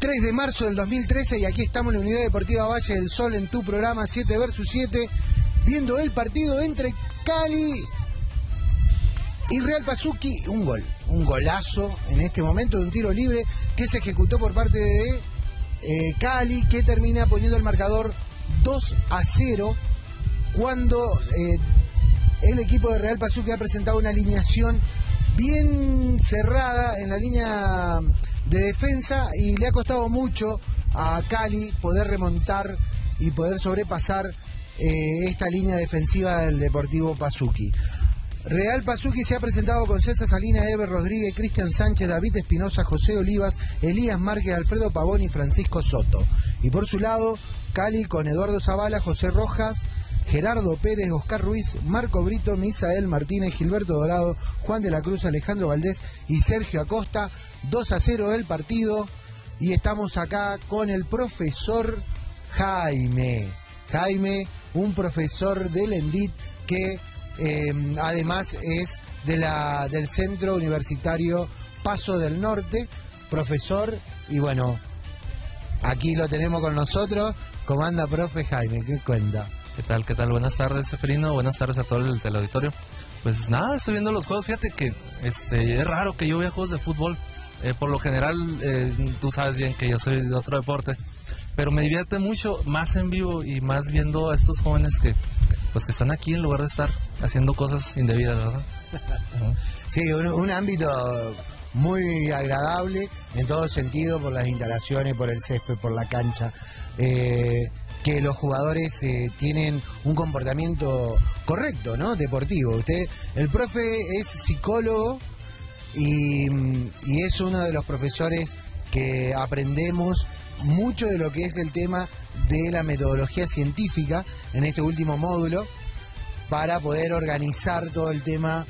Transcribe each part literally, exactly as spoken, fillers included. tres de marzo del dos mil trece, y aquí estamos en la Unidad Deportiva Valle del Sol en tu programa siete versus siete, viendo el partido entre Cali y Real Pazuki. Un gol, un golazo en este momento de un tiro libre que se ejecutó por parte de eh, Cali, que termina poniendo el marcador dos a cero cuando eh, el equipo de Real Pazuki ha presentado una alineación bien cerrada en la línea de defensa y le ha costado mucho a Cali poder remontar y poder sobrepasar eh, esta línea defensiva del Deportivo Pazuki. Real Pazuki se ha presentado con César Salinas, Eber Rodríguez, Cristian Sánchez, David Espinoza, José Olivas, Elías Márquez, Alfredo Pavón y Francisco Soto. Y por su lado, Cali con Eduardo Zavala, José Rojas, Gerardo Pérez, Oscar Ruiz, Marco Brito, Misael Martínez, Gilberto Dorado, Juan de la Cruz, Alejandro Valdés y Sergio Acosta. Dos a cero el partido y estamos acá con el profesor Jaime. Jaime, un profesor del Endit que... Eh, además es de la, del Centro Universitario Paso del Norte, profesor, y bueno, aquí lo tenemos con nosotros. ¿Cómo anda, profe Jaime? ¿Qué cuenta? ¿Qué tal? ¿Qué tal? Buenas tardes, Eferino. Buenas tardes a todo el teleauditorio. Pues nada, estoy viendo los juegos. Fíjate que este, es raro que yo vea juegos de fútbol. Eh, por lo general, eh, tú sabes bien que yo soy de otro deporte, pero me divierte mucho más en vivo y más viendo a estos jóvenes que... pues que están aquí en lugar de estar haciendo cosas indebidas, ¿verdad? Sí, un, un ámbito muy agradable en todo sentido, por las instalaciones, por el césped, por la cancha, eh, que los jugadores eh, tienen un comportamiento correcto, ¿no? Deportivo. Usted, el profe es psicólogo y, y es uno de los profesores que aprendemos mucho de lo que es el tema de la metodología científica en este último módulo para poder organizar todo el tema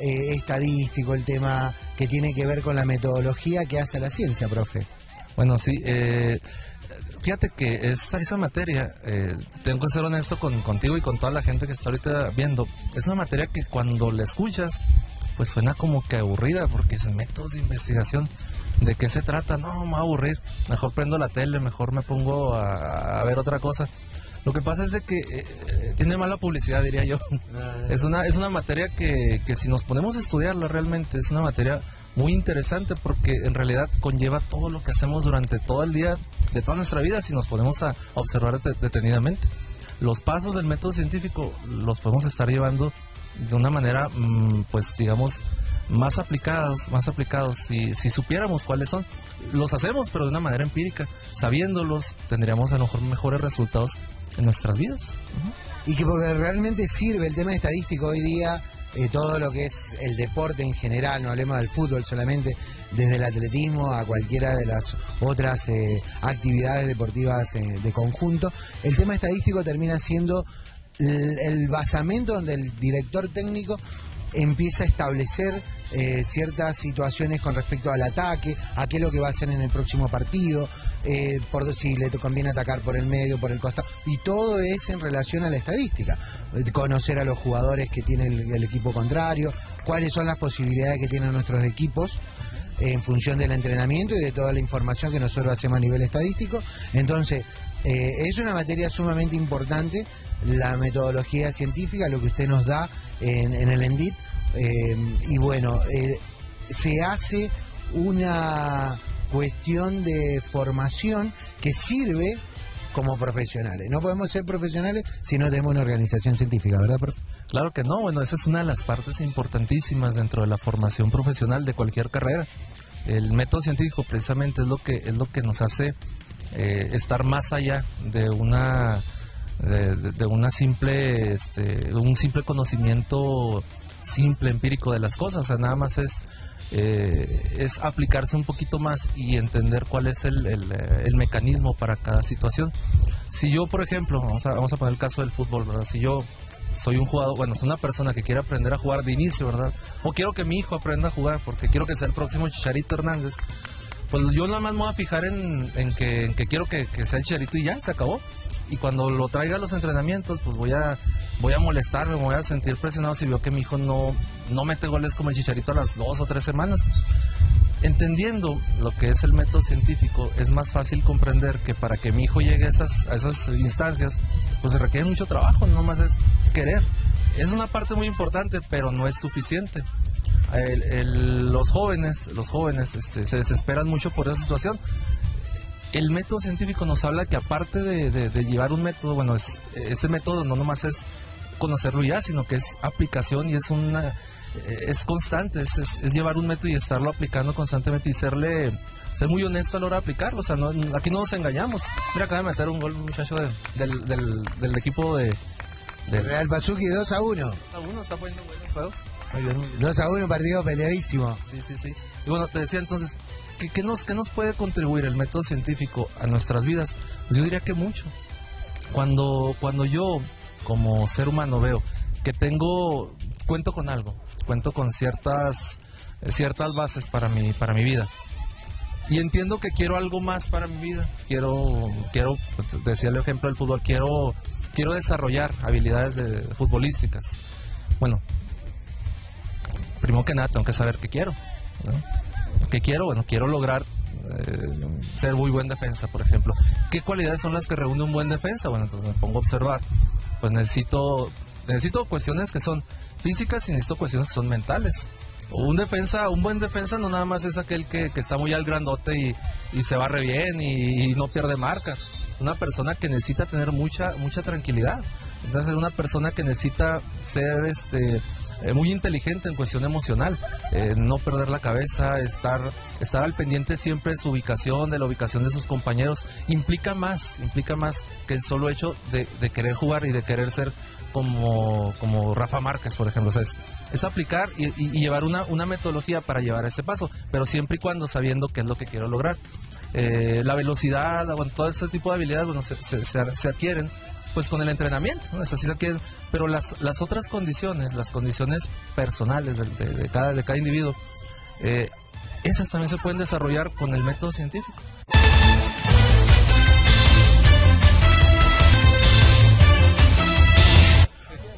eh, estadístico, el tema que tiene que ver con la metodología que hace la ciencia, profe. Bueno, sí, eh, fíjate que esa, esa materia, eh, tengo que ser honesto con, contigo y con toda la gente que está ahorita viendo, es una materia que cuando la escuchas, pues suena como que aburrida, porque es métodos de investigación. ¿De qué se trata? No, me va a aburrir. Mejor prendo la tele, mejor me pongo a, a ver otra cosa. Lo que pasa es de que eh, tiene mala publicidad, diría yo. Es una, es una materia que, que si nos ponemos a estudiarla realmente, es una materia muy interesante porque en realidad conlleva todo lo que hacemos durante todo el día, de toda nuestra vida, si nos ponemos a observar detenidamente. Los pasos del método científico los podemos estar llevando de una manera, pues digamos... más aplicados, más aplicados, si, si supiéramos cuáles son. Los hacemos, pero de una manera empírica. Sabiéndolos, tendríamos a lo mejor mejores resultados en nuestras vidas. Y que porque realmente sirve el tema estadístico hoy día, eh, todo lo que es el deporte en general, no hablemos del fútbol solamente, desde el atletismo a cualquiera de las otras eh, actividades deportivas eh, de conjunto, el tema estadístico termina siendo el, el basamento donde el director técnico empieza a establecer eh, ciertas situaciones con respecto al ataque, a qué es lo que va a hacer en el próximo partido, eh, por si le conviene atacar por el medio, por el costado, y todo es en relación a la estadística. Conocer a los jugadores que tiene el, el equipo contrario, cuáles son las posibilidades que tienen nuestros equipos eh, en función del entrenamiento y de toda la información que nosotros hacemos a nivel estadístico. Entonces, eh, es una materia sumamente importante, la metodología científica, lo que usted nos da en, en el Endit, eh, y bueno, eh, se hace una cuestión de formación que sirve como profesionales. No podemos ser profesionales si no tenemos una organización científica, ¿verdad, profe? Claro que no. Bueno, esa es una de las partes importantísimas dentro de la formación profesional de cualquier carrera. El método científico precisamente es lo que, es lo que nos hace eh, estar más allá de una... De, de una simple este, un simple conocimiento simple, empírico de las cosas. O sea, nada más es eh, es aplicarse un poquito más y entender cuál es el, el, el mecanismo para cada situación. Si yo, por ejemplo, vamos a, vamos a poner el caso del fútbol, ¿verdad? Si yo soy un jugador, bueno, soy una persona que quiere aprender a jugar de inicio, ¿verdad? O quiero que mi hijo aprenda a jugar porque quiero que sea el próximo Chicharito Hernández, pues yo nada más me voy a fijar en, en, que, en que quiero que, que sea el Chicharito y ya, se acabó. Y cuando lo traiga a los entrenamientos, pues voy a voy a molestarme, me voy a sentir presionado si veo que mi hijo no, no mete goles como el Chicharito a las dos o tres semanas. Entendiendo lo que es el método científico, es más fácil comprender que para que mi hijo llegue a esas, a esas instancias, pues se requiere mucho trabajo, no más es querer. Es una parte muy importante, pero no es suficiente. El, el, los jóvenes, los jóvenes este, se desesperan mucho por esa situación. El método científico nos habla que aparte de, de, de llevar un método, bueno, es, ese método no nomás es conocerlo ya, sino que es aplicación y es una... es constante, es, es, es llevar un método y estarlo aplicando constantemente y serle ser muy honesto a la hora de aplicarlo. O sea, no, aquí no nos engañamos. Mira, acaba de meter un gol un muchacho de, del, del, del equipo de, de Real Pazuki, dos a uno. dos a uno, está poniendo bueno el juego. Muy bien, muy bien. dos a uno, partido peleadísimo. Sí, sí, sí. Y bueno, te decía entonces, ¿qué, qué, nos, ¿qué nos puede contribuir el método científico a nuestras vidas? Pues yo diría que mucho. Cuando, cuando yo, como ser humano, veo que tengo, cuento con algo, cuento con ciertas ciertas bases para mi para mi vida y entiendo que quiero algo más para mi vida, quiero quiero decía el ejemplo del fútbol, quiero quiero desarrollar habilidades de, futbolísticas. Bueno, primero que nada tengo que saber qué quiero, ¿no? ¿Qué quiero? Bueno, quiero lograr eh, ser muy buen defensa, por ejemplo. ¿Qué cualidades son las que reúne un buen defensa? Bueno, entonces me pongo a observar, pues necesito necesito cuestiones que son físicas y necesito cuestiones que son mentales. Un defensa, un buen defensa no nada más es aquel que, que está muy al grandote y, y se barre bien y, y no pierde marca. Una persona que necesita tener mucha mucha tranquilidad. Entonces una persona que necesita ser este muy inteligente en cuestión emocional, eh, no perder la cabeza, estar estar al pendiente siempre de su ubicación, de la ubicación de sus compañeros, implica más, implica más que el solo hecho de, de querer jugar y de querer ser como, como Rafa Márquez, por ejemplo. O sea, es, es aplicar y, y, y llevar una, una metodología para llevar a ese paso, pero siempre y cuando sabiendo qué es lo que quiero lograr. Eh, la velocidad, bueno, todo ese tipo de habilidades, bueno, se, se, se adquieren pues con el entrenamiento, ¿no? Es así, se adquieren, pero las, las otras condiciones, las condiciones personales de, de, de, cada, de cada individuo, eh, esas también se pueden desarrollar con el método científico.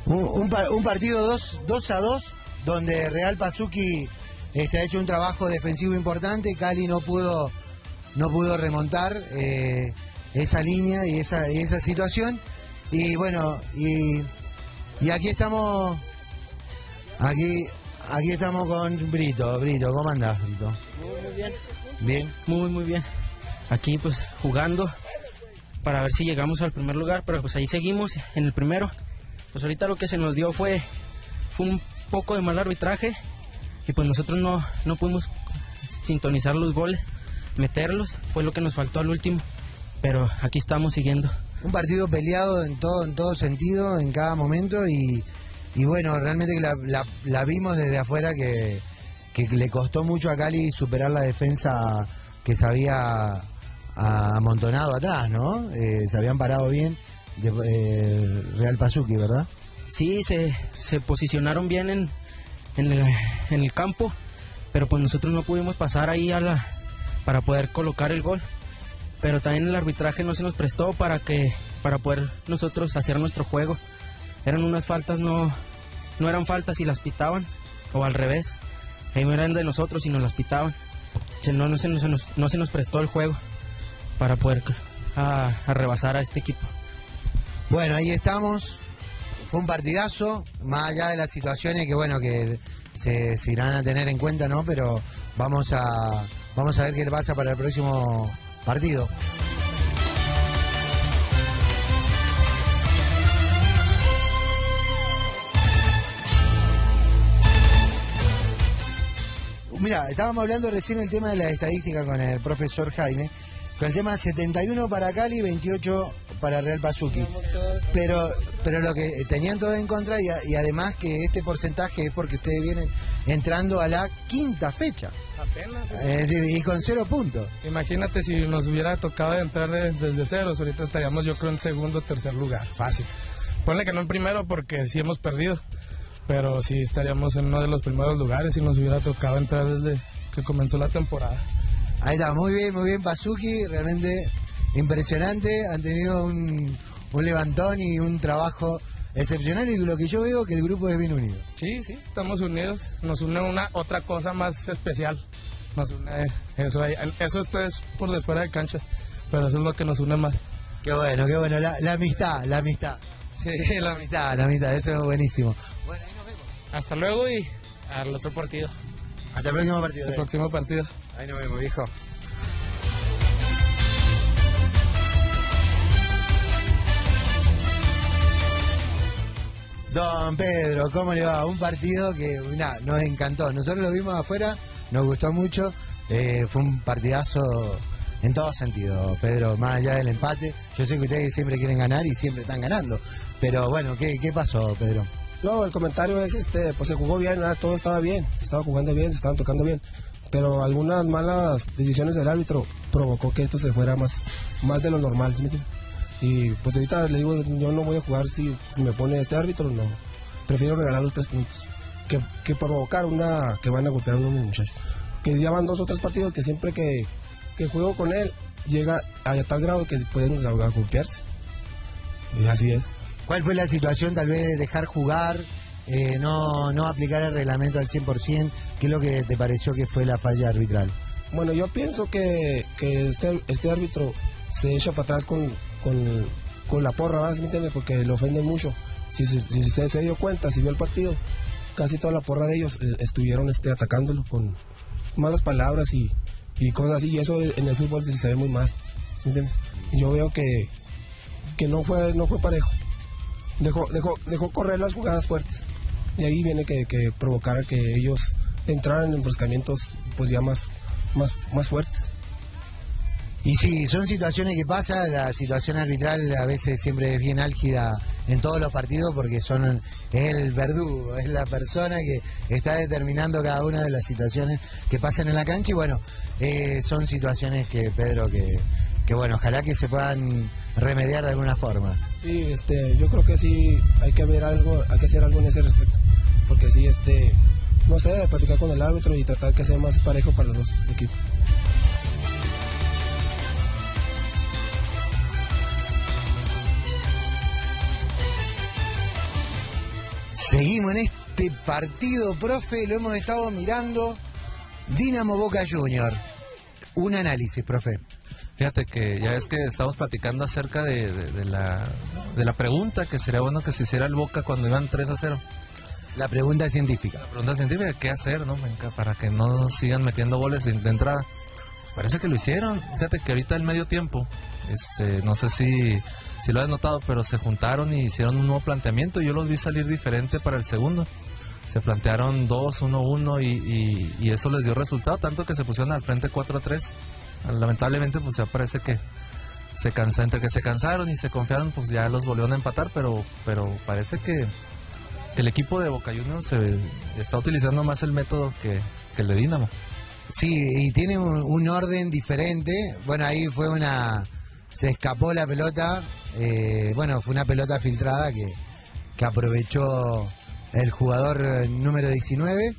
Un, un, un partido dos a dos, donde Real Pazuki este, ha hecho un trabajo defensivo importante. Cali no pudo, no pudo remontar eh, esa línea y esa, y esa situación. Y bueno, y, y aquí estamos, aquí, aquí estamos con Brito. Brito, ¿cómo andás, Brito? Muy bien. Bien. Muy, muy bien. Aquí pues jugando para ver si llegamos al primer lugar, pero pues ahí seguimos en el primero. Pues ahorita lo que se nos dio fue, fue un poco de mal arbitraje y pues nosotros no, no pudimos sintonizar los goles, meterlos, fue lo que nos faltó al último, pero aquí estamos siguiendo. Un partido peleado en todo, en todo sentido, en cada momento y, y bueno, realmente la, la, la vimos desde afuera que, que le costó mucho a Cali superar la defensa que se había amontonado atrás, ¿no? Eh, se habían parado bien. De, eh, Real Pazuki, ¿verdad? Sí, se, se posicionaron bien en, en, el, en el campo, pero pues nosotros no pudimos pasar ahí a la, para poder colocar el gol, pero también el arbitraje no se nos prestó para que para poder nosotros hacer nuestro juego. Eran unas faltas, no, no eran faltas y las pitaban, o al revés, ahí no eran de nosotros y nos las pitaban. No, no, se, no, se, nos, no se nos prestó el juego para poder a, a rebasar a este equipo. Bueno, ahí estamos, fue un partidazo, más allá de las situaciones que bueno que se, se irán a tener en cuenta, ¿no? Pero vamos a, vamos a ver qué le pasa para el próximo partido. Mira, estábamos hablando recién el tema de la estadística con el profesor Jaime, con el tema setenta y uno para Cali, veintiocho para Real Pazuki, pero pero lo que tenían todo en contra y, a, y además que este porcentaje es porque ustedes vienen entrando a la quinta fecha apenas, es decir, y con cero puntos. Imagínate si nos hubiera tocado entrar desde ceros, ahorita estaríamos yo creo en segundo o tercer lugar, fácil. Ponle que no en primero porque sí hemos perdido, pero sí estaríamos en uno de los primeros lugares si nos hubiera tocado entrar desde que comenzó la temporada. Ahí está, muy bien, muy bien Pazuki, realmente impresionante, han tenido un, un levantón y un trabajo excepcional y lo que yo veo que el grupo es bien unido. Sí, sí, estamos unidos, nos une una otra cosa más especial, nos une eso, eso está es por de fuera de cancha, pero eso es lo que nos une más. Qué bueno, qué bueno, la, la amistad, la amistad. Sí, la amistad, la amistad, eso es buenísimo. Bueno, ahí nos vemos. Hasta luego y al otro partido. Hasta el próximo partido. Hasta el próximo partido. Ahí nos vemos, viejo. Don Pedro, ¿cómo le va? Un partido que nah, nos encantó. Nosotros lo vimos afuera, nos gustó mucho. Eh, fue un partidazo en todo sentido, Pedro, más allá del empate. Yo sé que ustedes siempre quieren ganar y siempre están ganando. Pero bueno, ¿qué, qué pasó, Pedro? No, el comentario es, este, pues se jugó bien, nada, todo estaba bien. Se estaba jugando bien, se estaban tocando bien. Pero algunas malas decisiones del árbitro provocó que esto se fuera más, más de lo normal, ¿sí? Y pues ahorita le digo, yo no voy a jugar si, si me pone este árbitro, no. Prefiero regalar los tres puntos que, que provocar una que van a golpear a uno de mis muchachos. Que ya van dos o tres partidos que siempre que, que juego con él llega a tal grado que pueden golpearse. Y así es. ¿Cuál fue la situación tal vez de dejar jugar, eh, no, no aplicar el reglamento al cien por ciento? ¿Qué es lo que te pareció que fue la falla arbitral? Bueno, yo pienso que, que este, este árbitro se echa para atrás con... Con, con la porra, ¿verdad? ¿Sí me entiendes? Porque lo ofenden mucho. Si, si, si usted se dio cuenta, si vio el partido, casi toda la porra de ellos eh, estuvieron este, atacándolo con malas palabras y, y cosas así. Y eso en el fútbol se, se ve muy mal. ¿Sí me entiendes? Yo veo que, que no, fue, no fue parejo. Dejó, dejó, dejó correr las jugadas fuertes. Y ahí viene que, que provocar que ellos entraran en enfrascamientos pues ya más, más, más fuertes. Y sí, son situaciones que pasan, la situación arbitral a veces siempre es bien álgida en todos los partidos porque son, es el verdugo, es la persona que está determinando cada una de las situaciones que pasan en la cancha y bueno, eh, son situaciones que, Pedro, que, que bueno, ojalá que se puedan remediar de alguna forma. Sí, este, yo creo que sí hay que ver algo, hay que hacer algo en ese respecto, porque sí, este, no sé, platicar con el árbitro y tratar que sea más parejo para los dos equipos. Seguimos en este partido, profe, lo hemos estado mirando. Dinamo Boca Junior. Un análisis, profe. Fíjate que ya es que estamos platicando acerca de, de, de, la, de la pregunta que sería bueno que se hiciera el Boca cuando iban tres a cero. La pregunta científica. La pregunta científica, ¿qué hacer, no? Para que no nos sigan metiendo goles de, de entrada. Pues parece que lo hicieron. Fíjate que ahorita el medio tiempo, este, no sé si... si lo has notado, pero se juntaron y hicieron un nuevo planteamiento. Yo los vi salir diferente para el segundo. Se plantearon dos uno uno y, y, y eso les dio resultado, tanto que se pusieron al frente cuatro a tres. Lamentablemente, pues ya parece que se cansa, entre que se cansaron y se confiaron, pues ya los volvieron a empatar, pero, pero parece que, que el equipo de Boca Juniors se está utilizando más el método que, que el de Dinamo. Sí, y tiene un, un orden diferente. Bueno, ahí fue una... se escapó la pelota, eh, bueno, fue una pelota filtrada que, que aprovechó el jugador número diecinueve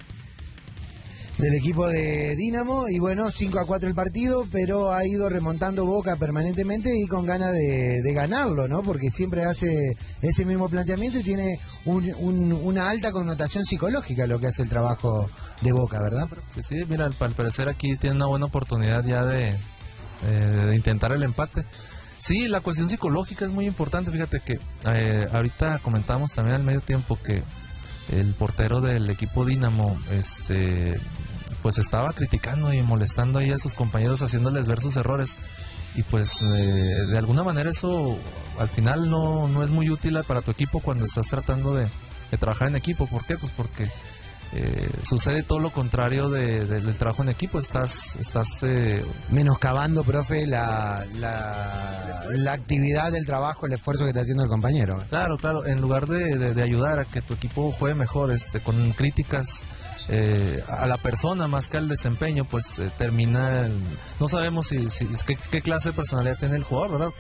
del equipo de Dinamo, y bueno, cinco a cuatro el partido, pero ha ido remontando Boca permanentemente y con ganas de, de ganarlo, ¿no? Porque siempre hace ese mismo planteamiento y tiene un, un, una alta connotación psicológica lo que hace el trabajo de Boca, ¿verdad? Sí, sí, mira, al parecer aquí tiene una buena oportunidad ya de... Eh, intentar el empate. Sí, la cuestión psicológica es muy importante. Fíjate que eh, ahorita comentamos también al medio tiempo que el portero del equipo Dinamo este, pues estaba criticando y molestando ahí a sus compañeros, haciéndoles ver sus errores. Y pues eh, de alguna manera eso al final no, no es muy útil para tu equipo cuando estás tratando de, de trabajar en equipo. ¿Por qué? Pues porque Eh, sucede todo lo contrario de, de, del trabajo en equipo. Estás estás eh... menoscabando, profe, la, la, la actividad del trabajo, el esfuerzo que está haciendo el compañero. Claro, claro, en lugar de, de, de ayudar a que tu equipo juegue mejor, este, con críticas eh, a la persona más que al desempeño, pues eh, termina el... no sabemos si, si qué, qué clase de personalidad tiene el jugador, ¿verdad?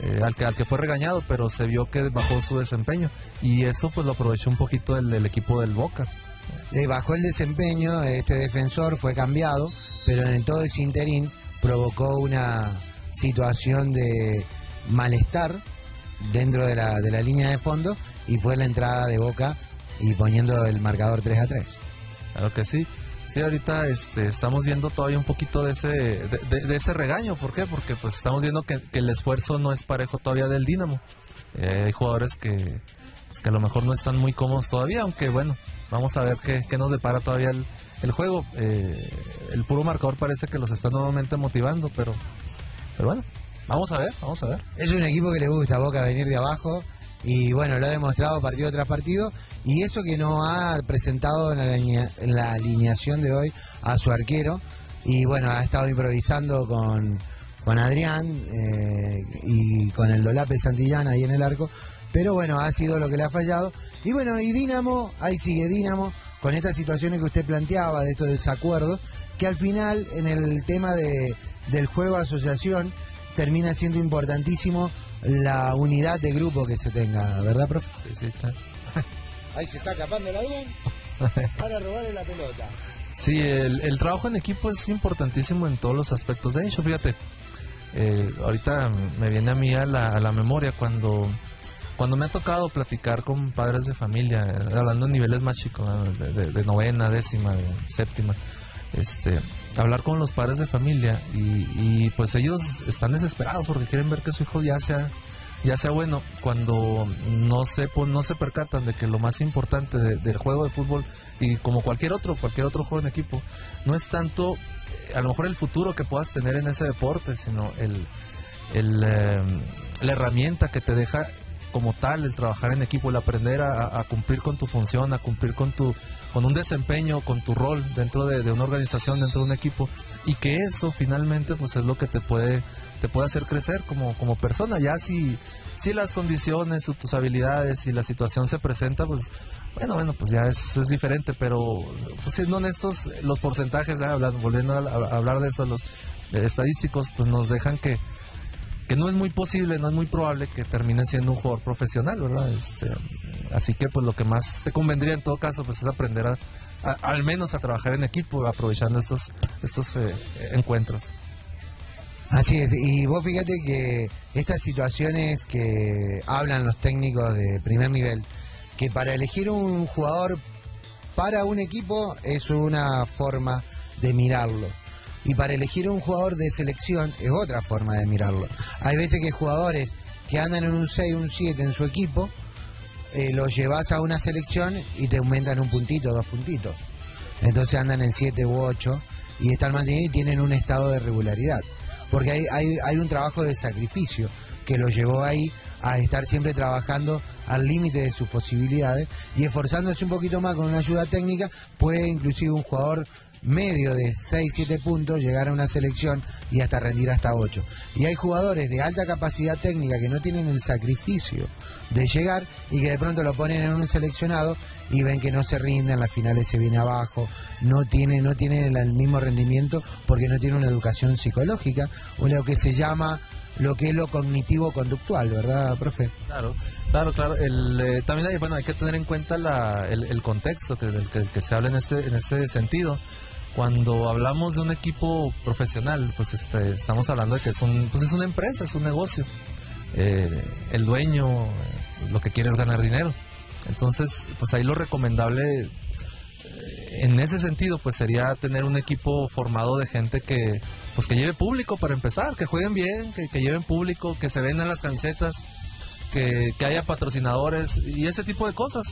Eh, al, que, al que fue regañado, pero se vio que bajó su desempeño y eso pues lo aprovechó un poquito el, el equipo del Boca. Eh, bajó el desempeño, este defensor fue cambiado, pero en todo ese interín provocó una situación de malestar dentro de la, de la línea de fondo y fue la entrada de Boca y poniendo el marcador tres a tres. Claro que sí. Sí, ahorita este, estamos viendo todavía un poquito de ese de, de, de ese regaño. ¿Por qué? Porque pues estamos viendo que, que el esfuerzo no es parejo todavía del Dinamo. Eh, hay jugadores que, que a lo mejor no están muy cómodos todavía, aunque bueno, vamos a ver qué, qué nos depara todavía el, el juego. Eh, el puro marcador parece que los está nuevamente motivando, pero, pero bueno, vamos a ver, vamos a ver. Es un equipo que le gusta a Boca venir de abajo. Y bueno, lo ha demostrado partido tras partido, y eso que no ha presentado en la, en la alineación de hoy a su arquero, y bueno, ha estado improvisando con, con Adrián eh, y con el Dolape Santillán ahí en el arco, pero bueno, ha sido lo que le ha fallado. Y bueno, y Dinamo, ahí sigue Dinamo, con estas situaciones que usted planteaba, de estos desacuerdos, que al final en el tema de, del juego asociación termina siendo importantísimo la unidad de grupo que se tenga, ¿verdad, profe? Sí, sí, está. Ahí se está escapando el avión para robarle la pelota. Sí, el, el trabajo en equipo es importantísimo en todos los aspectos. De hecho, fíjate, eh, ahorita me viene a mí a la, a la memoria cuando, cuando me ha tocado platicar con padres de familia, hablando en niveles más chicos, de, de, de novena, décima, de séptima, este... hablar con los padres de familia y, y pues ellos están desesperados porque quieren ver que su hijo ya sea ya sea bueno, cuando no se pues, no se percatan de que lo más importante de, del juego de fútbol, y como cualquier otro cualquier otro juego en equipo, no es tanto a lo mejor el futuro que puedas tener en ese deporte, sino el, el eh, la herramienta que te deja como tal el trabajar en equipo, el aprender a, a cumplir con tu función, a cumplir con tu con un desempeño, con tu rol dentro de, de una organización, dentro de un equipo, y que eso finalmente pues es lo que te puede te puede hacer crecer como, como persona. Ya si, si las condiciones o tus habilidades y la situación se presenta, pues bueno, bueno pues ya es, es diferente, pero pues, siendo honestos, los porcentajes, ya hablando, volviendo a, a hablar de eso, los eh, estadísticos, pues nos dejan que que no es muy posible, no es muy probable que termine siendo un jugador profesional, ¿verdad? Este, así que pues lo que más te convendría en todo caso pues es aprender a, a, al menos a trabajar en equipo, aprovechando estos, estos eh, encuentros. Así es, y vos fíjate que estas situaciones que hablan los técnicos de primer nivel, que para elegir un jugador para un equipo es una forma de mirarlo, y para elegir un jugador de selección es otra forma de mirarlo. Hay veces que jugadores que andan en un seis, un siete en su equipo, eh, los llevas a una selección y te aumentan un puntito, dos puntitos. Entonces andan en siete u ocho y están mantenidos y tienen un estado de regularidad. Porque hay, hay, hay un trabajo de sacrificio que los llevó ahí a estar siempre trabajando al límite de sus posibilidades y esforzándose un poquito más con una ayuda técnica. Puede inclusive un jugador medio de seis, siete puntos llegar a una selección y hasta rendir hasta ocho. Y hay jugadores de alta capacidad técnica que no tienen el sacrificio de llegar y que de pronto lo ponen en un seleccionado y ven que no se rinden, las finales se viene abajo, no tienen no tienen el mismo rendimiento porque no tienen una educación psicológica o lo que se llama lo que es lo cognitivo-conductual, ¿verdad, profe? Claro, claro, claro. El, eh, también hay, bueno, hay que tener en cuenta la, el, el contexto que, el, que, que se habla en este, en este sentido. Cuando hablamos de un equipo profesional, pues este, estamos hablando de que es, un, pues es una empresa, es un negocio. Eh, el dueño eh, lo que quiere es ganar dinero. Entonces, pues ahí lo recomendable eh, en ese sentido, pues sería tener un equipo formado de gente que, pues que lleve público para empezar, que jueguen bien, que, que lleven público, que se vendan las camisetas, que, que haya patrocinadores y ese tipo de cosas.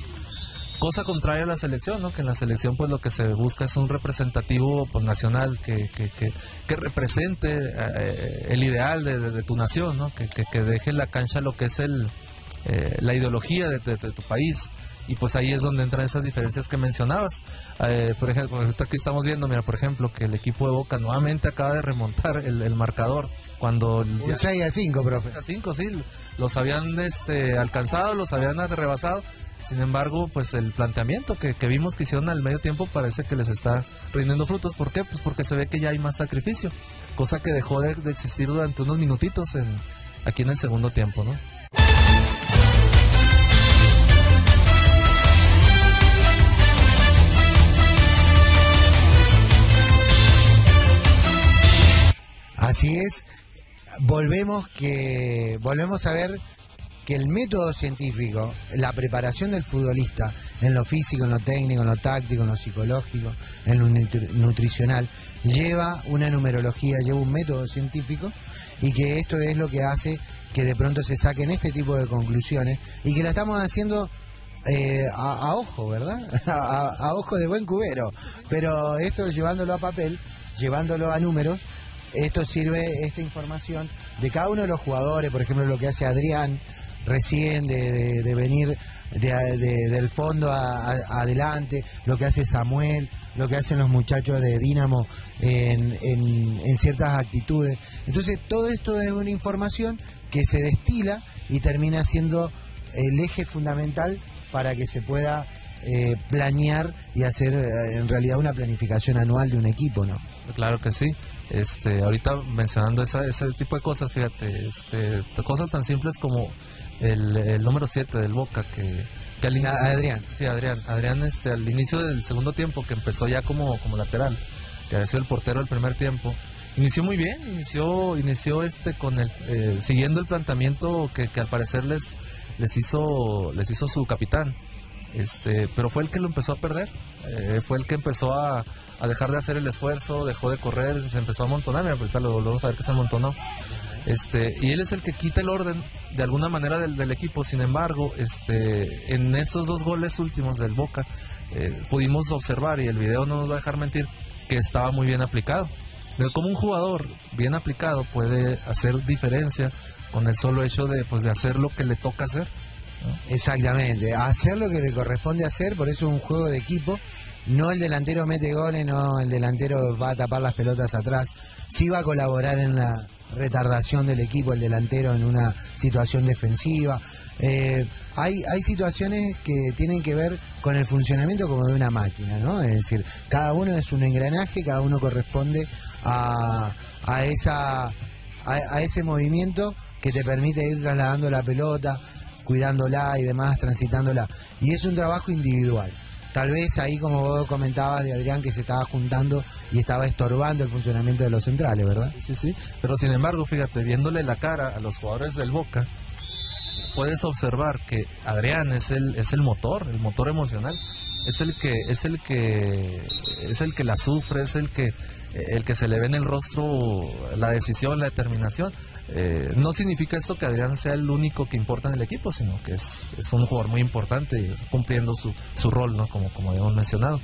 Cosa contraria a la selección, ¿no? Que en la selección pues lo que se busca es un representativo pues, nacional que, que, que, que represente eh, el ideal de, de, de tu nación, ¿no? Que, que, que deje en la cancha lo que es el eh, la ideología de, de, de tu país. Y pues ahí es donde entran esas diferencias que mencionabas. Eh, por ejemplo, aquí estamos viendo, mira, por ejemplo, que el equipo de Boca nuevamente acaba de remontar el, el marcador. Cuando un seis a cinco, profe. seis a cinco, sí. Los habían este, alcanzado, los habían rebasado. Sin embargo, pues el planteamiento que, que vimos que hicieron al medio tiempo parece que les está rindiendo frutos. ¿Por qué? Pues porque se ve que ya hay más sacrificio, cosa que dejó de, de existir durante unos minutitos en, aquí en el segundo tiempo, ¿no? Así es, volvemos que volvemos a ver que el método científico, la preparación del futbolista en lo físico, en lo técnico, en lo táctico, en lo psicológico, en lo nutricional, lleva una numerología, lleva un método científico, y que esto es lo que hace que de pronto se saquen este tipo de conclusiones, y que la estamos haciendo eh, a, a ojo, ¿verdad? A, a ojo de buen cubero, pero esto llevándolo a papel, llevándolo a números, esto sirve, esta información de cada uno de los jugadores, por ejemplo lo que hace Adrián recién de, de, de venir de, de, del fondo a, a, adelante, lo que hace Samuel, lo que hacen los muchachos de Dinamo en, en, en ciertas actitudes. Entonces todo esto es una información que se destila y termina siendo el eje fundamental para que se pueda eh, planear y hacer en realidad una planificación anual de un equipo, ¿no? Claro que sí. Este, ahorita mencionando esa, ese tipo de cosas, fíjate, este, cosas tan simples como el, el número siete del Boca, que, que al inicio, Adrián. Sí, Adrián, Adrián este, al inicio del segundo tiempo, que empezó ya como, como lateral, que había sido el portero del primer tiempo, inició muy bien, inició, inició este con el, eh, siguiendo el planteamiento que, que al parecer les, les hizo, les hizo su capitán, este, pero fue el que lo empezó a perder, eh, fue el que empezó a a dejar de hacer el esfuerzo, dejó de correr, se empezó a amontonar, mira, ahorita lo vamos a ver que se amontonó. Este, y él es el que quita el orden de alguna manera del, del equipo. Sin embargo, este, en estos dos goles últimos del Boca, eh, pudimos observar, y el video no nos va a dejar mentir, que estaba muy bien aplicado. Pero como un jugador bien aplicado puede hacer diferencia con el solo hecho de, pues, de hacer lo que le toca hacer, ¿no? Exactamente, hacer lo que le corresponde hacer, por eso es un juego de equipo. No el delantero mete goles, no el delantero va a tapar las pelotas atrás. Sí va a colaborar en la retardación del equipo el delantero en una situación defensiva. Eh, hay, hay situaciones que tienen que ver con el funcionamiento como de una máquina, ¿no? Es decir, cada uno es un engranaje, cada uno corresponde a, a, esa, a, a ese movimiento que te permite ir trasladando la pelota, cuidándola y demás, transitándola. Y es un trabajo individual. Tal vez ahí, como vos comentabas de Adrián, que se estaba juntando y estaba estorbando el funcionamiento de los centrales, ¿verdad? Sí, sí, pero sin embargo, fíjate, viéndole la cara a los jugadores del Boca, puedes observar que Adrián es el, es el motor, el motor emocional, es el que, es el que, es el que la sufre, es el que, el que se le ve en el rostro la decisión, la determinación. Eh, no significa esto que Adrián sea el único que importa en el equipo, sino que es, es un jugador muy importante y cumpliendo su, su rol, ¿no? Como, como habíamos mencionado.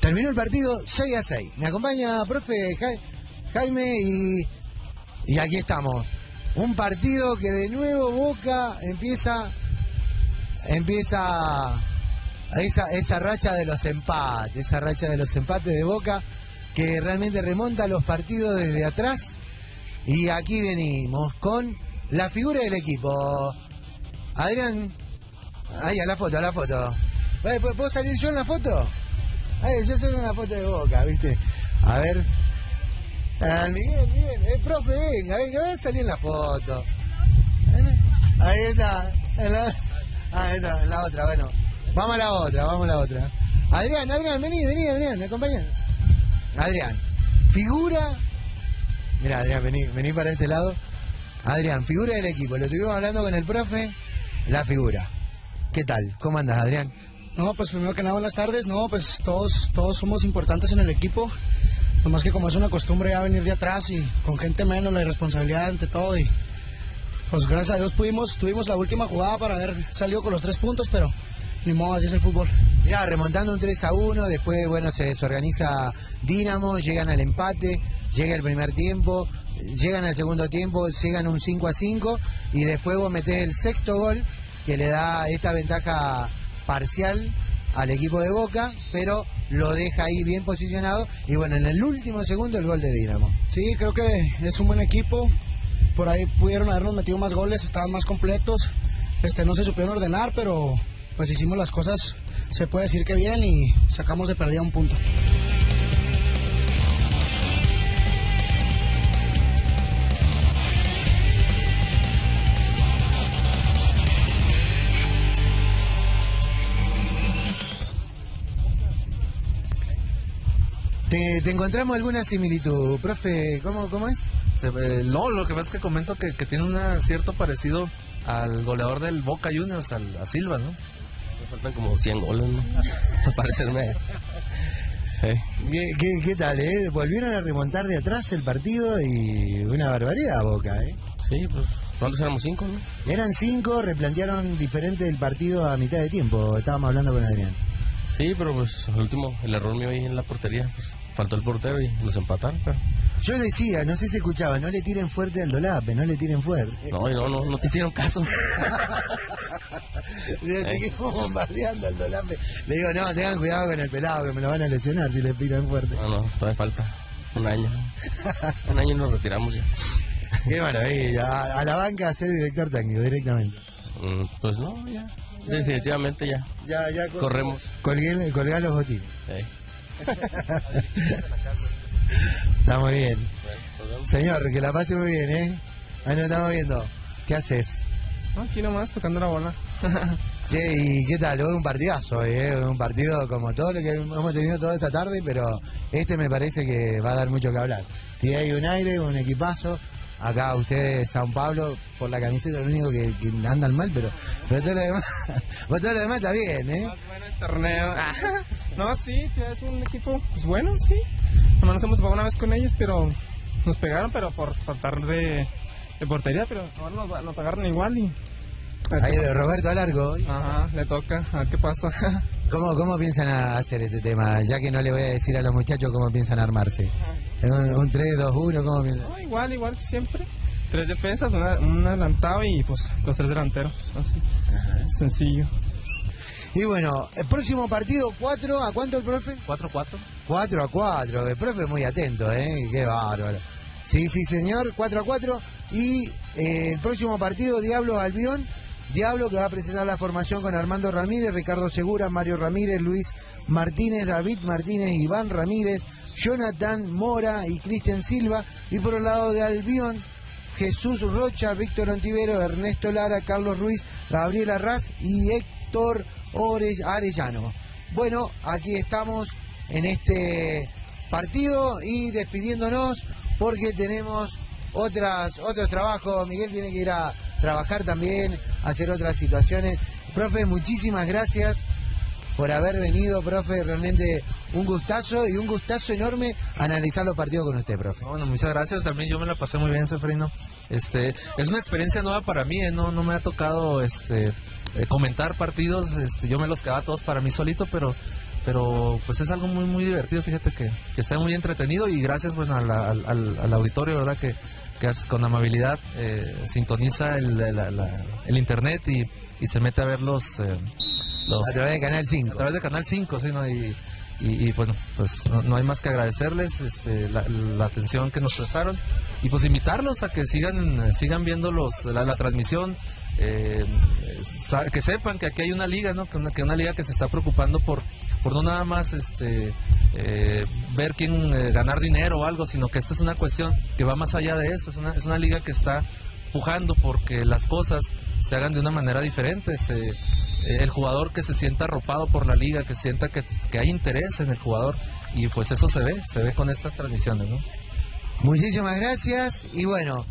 Terminó el partido seis a seis. Me acompaña profe Jaime y, y aquí estamos. Un partido que de nuevo Boca empieza, empieza esa, esa racha de los empates, esa racha de los empates de Boca que realmente remonta los partidos desde atrás. Y aquí venimos con la figura del equipo. Adrián, ahí a la foto, a la foto. ¿Puedo salir yo en la foto? Ay, yo soy una foto de Boca, ¿viste? A ver. Ah, Miguel, Miguel, eh, profe, venga, venga, voy a salir en la foto. Ahí está. Ahí está, en la otra, bueno. Vamos a la otra, vamos a la otra. Adrián, Adrián, vení, vení, Adrián, acompañá. Adrián, figura... Mira, Adrián, vení, vení para este lado. Adrián, figura del equipo. Lo estuvimos hablando con el profe, la figura. ¿Qué tal? ¿Cómo andas, Adrián? No, pues primero que nada, buenas tardes. No, pues todos, todos somos importantes en el equipo. Nomás que como es una costumbre ya venir de atrás y con gente menos, la irresponsabilidad ante todo. Y pues gracias a Dios pudimos, tuvimos la última jugada para haber salido con los tres puntos, pero ni modo, así es el fútbol. Mira, remontando un tres a uno, después, bueno, se desorganiza Dinamo, llegan al empate. Llega el primer tiempo, llegan al segundo tiempo, llegan un cinco a cinco y después vos metés el sexto gol que le da esta ventaja parcial al equipo de Boca, pero lo deja ahí bien posicionado y bueno, en el último segundo el gol de Dinamo. Sí, creo que es un buen equipo, por ahí pudieron habernos metido más goles, estaban más completos, este, no se supieron ordenar, pero pues hicimos las cosas, se puede decir que bien y sacamos de perdida un punto. Te, te encontramos alguna similitud, profe, ¿cómo, cómo es? Se, eh, no, lo que pasa es que comento que, que tiene un cierto parecido al goleador del Boca Juniors, al, a Silva, ¿no? Me faltan como cien goles, ¿no? Al parecerme. ¿Eh? ¿Qué, qué, ¿Qué tal, eh? Volvieron a remontar de atrás el partido y una barbaridad, Boca, ¿eh? Sí, pues, ¿cuántos éramos? ¿Cinco, no? Eran cinco, replantearon diferente el partido a mitad de tiempo, estábamos hablando con Adrián. Sí, pero pues, el último, el error mío ahí en la portería, pues, faltó el portero y nos empataron, pero... Yo decía, no sé si escuchaba, no le tiren fuerte al Dolape, no le tiren fuerte. No, no, no, no te hicieron caso. Te quedó bombardeando al Dolape. Le digo, no, tengan cuidado con el pelado, que me lo van a lesionar si le tiran fuerte. No, no, todavía falta un año. Un año y nos retiramos ya. Qué maravilla, a, a la banca a ser director técnico directamente. Mm, pues no, ya, definitivamente ya. Ya, ya, col corremos. Colgué, colgá los botines. Sí. Está muy bien. Señor, que la pase muy bien, ¿eh? Ahí nos estamos viendo. ¿Qué haces? Aquí nomás, tocando la bola. Sí, ¿y qué tal? Un partidazo, ¿eh? Un partido como todo lo que hemos tenido toda esta tarde, pero este me parece que va a dar mucho que hablar. Tiene ahí un aire, un equipazo. Acá ustedes, San Pablo, por la camiseta, lo único que, que andan mal, pero, pero todo lo demás, todo lo demás está bien, ¿eh? Más bueno el torneo. Ajá. No, sí, es un equipo, pues bueno, sí. Nomás nos hemos jugado una vez con ellos, pero nos pegaron, pero por faltar de, de portería, pero ahora nos, nos agarran igual y... Ahí Roberto Alargo. Ajá, le toca, a ver qué pasa. ¿Cómo, ¿Cómo piensan hacer este tema? Ya que no le voy a decir a los muchachos cómo piensan armarse. Un, un tres, dos, uno, ¿cómo piensan? No, igual, igual que siempre. Tres defensas, una, un adelantado y pues los tres delanteros. Así, ajá, sencillo. Y bueno, el próximo partido, cuatro, ¿a cuánto el profe? cuatro a cuatro. cuatro a cuatro, el profe muy atento, ¿eh? Qué bárbaro. Sí, sí, señor, cuatro a cuatro. Y eh, el próximo partido, Diablo Albión. Diablo que va a presentar la formación con Armando Ramírez, Ricardo Segura, Mario Ramírez, Luis Martínez, David Martínez, Iván Ramírez, Jonathan Mora y Cristian Silva. Y por el lado de Albión, Jesús Rocha, Víctor Ontivero, Ernesto Lara, Carlos Ruiz, Gabriel Arraz y Héctor Orellano. Bueno, aquí estamos en este partido y despidiéndonos porque tenemos otras otros trabajos. Miguel tiene que ir a trabajar también, hacer otras situaciones. Profe, muchísimas gracias por haber venido, profe, realmente un gustazo y un gustazo enorme analizar los partidos con usted, profe. Bueno, muchas gracias, también yo me la pasé muy bien, Sefrino. Este, es una experiencia nueva para mí, ¿eh? no no me ha tocado este eh, comentar partidos, este, yo me los quedaba todos para mí solito, pero pero pues es algo muy muy divertido, fíjate que, que está muy entretenido y gracias, bueno, al, al, al auditorio, ¿verdad? Que que con amabilidad eh, sintoniza el, la, la, el internet y, y se mete a ver los, eh, los... A través de Canal cinco. A través de Canal cinco, sí, ¿no? Y, y, y bueno, pues no, no hay más que agradecerles este, la, la atención que nos prestaron y pues invitarlos a que sigan sigan viendo los, la, la transmisión, eh, que sepan que aquí hay una liga, ¿no? Que una, que una liga que se está preocupando por... por no nada más este eh, ver quién eh, ganar dinero o algo, sino que esta es una cuestión que va más allá de eso, es una, es una liga que está empujando porque las cosas se hagan de una manera diferente, se, eh, el jugador que se sienta arropado por la liga, que sienta que, que hay interés en el jugador y pues eso se ve, se ve con estas transmisiones, ¿no? Muchísimas gracias y bueno...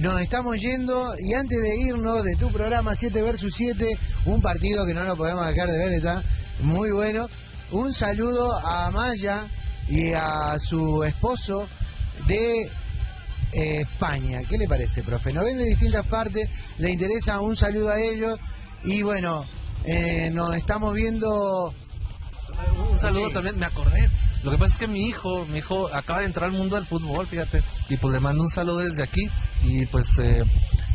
Nos estamos yendo y antes de irnos de tu programa siete versus siete, un partido que no lo podemos dejar de ver, está muy bueno. Un saludo a Maya y a su esposo de eh, España. ¿Qué le parece, profe? Nos ven de distintas partes, le interesa, un saludo a ellos. Y bueno, eh, nos estamos viendo... Un saludo sí. También, me acordé. Lo que pasa es que mi hijo, mi hijo acaba de entrar al mundo del fútbol, fíjate, y pues le mando un saludo desde aquí y pues eh,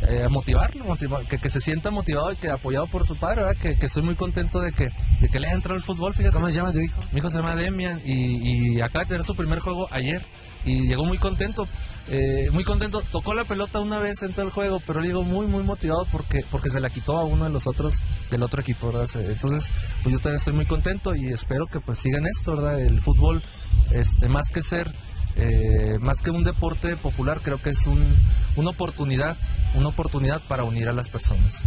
eh, motivarlo, motivar, que, que se sienta motivado y que apoyado por su padre, ¿verdad? Que, que estoy muy contento de que, de que le haya entrado al fútbol, fíjate. ¿Cómo se llama tu hijo? Mi hijo se llama Damián y, y acaba de tener su primer juego ayer y llegó muy contento, eh, muy contento, tocó la pelota una vez en todo el juego, pero le digo muy muy motivado porque porque se la quitó a uno de los otros, del otro equipo, ¿verdad? Entonces, pues yo también estoy muy contento y espero que pues sigan esto, ¿verdad? El fútbol, este, más que ser, eh, más que un deporte popular, creo que es un, una oportunidad, una oportunidad para unir a las personas.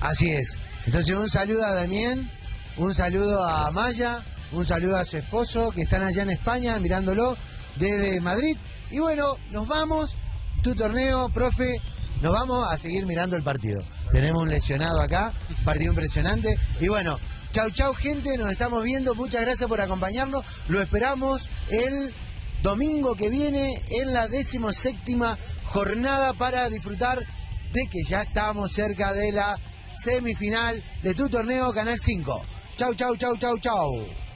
Así es, entonces un saludo a Damián, un saludo a Maya, un saludo a su esposo que están allá en España mirándolo, desde Madrid, y bueno, nos vamos, tu torneo, profe, Nos vamos a seguir mirando el partido. Tenemos un lesionado acá, partido impresionante. Y bueno, chau chau gente, nos estamos viendo. Muchas gracias por acompañarnos. Lo esperamos el domingo que viene en la decimoséptima jornada para disfrutar de que ya estamos cerca de la semifinal de tu torneo Canal cinco. Chau, chau, chau, chau, chau.